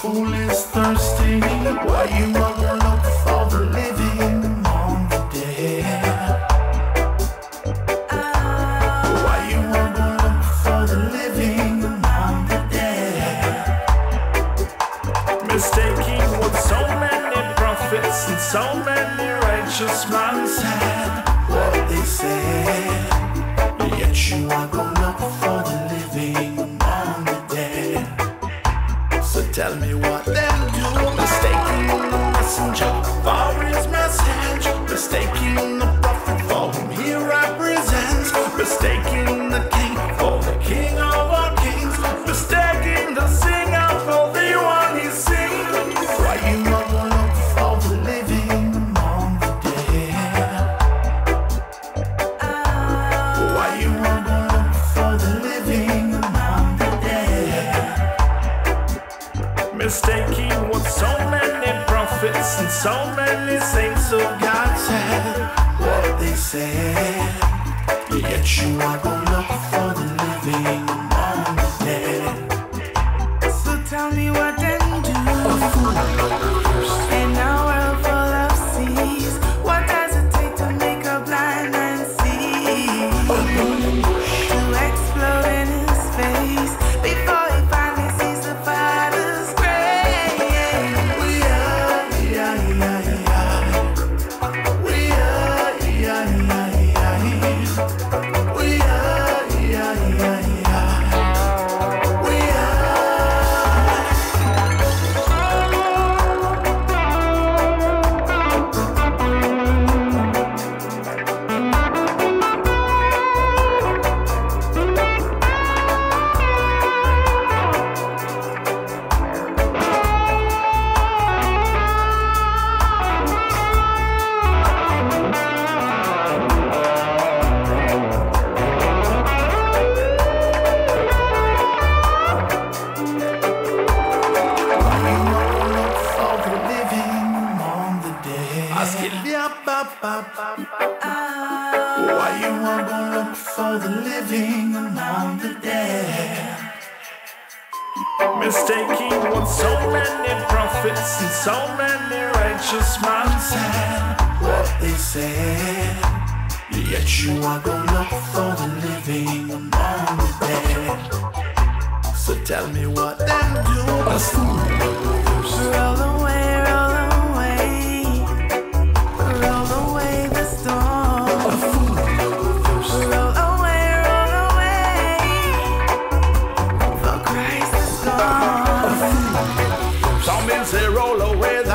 fool is thirsty. Why you wanna look for the living on the dead? Why you wanna look for the living on the dead? Mistaking what so many prophets and so many righteous men said, what they said. Yet you are gonna look for the living on the dead. So tell me what they'll do. Mistaking the messenger for his message, mistaking the prophet for whom he represents, mistaking the king for the king of all kings, mistaking the singer for the one he sings. Why you wanna look for the living among the dead? Why you wanna look for the living among the dead? Mistaking what so many prophets and so many saints of God said, what they said. Yet you are gonna look for the living among the dead. So tell me what then do. A fool will first. In a world full of seas, what does it take to make a blind man see? To explode in his face before he finally sees the Father's grace. Why you wanna go look for the living among the dead? Mistaking what so many prophets and so many righteous men said, what they said. Yet you are gonna look for the living among the dead. So tell me what then do. A fool will roll away. Some men say roll away.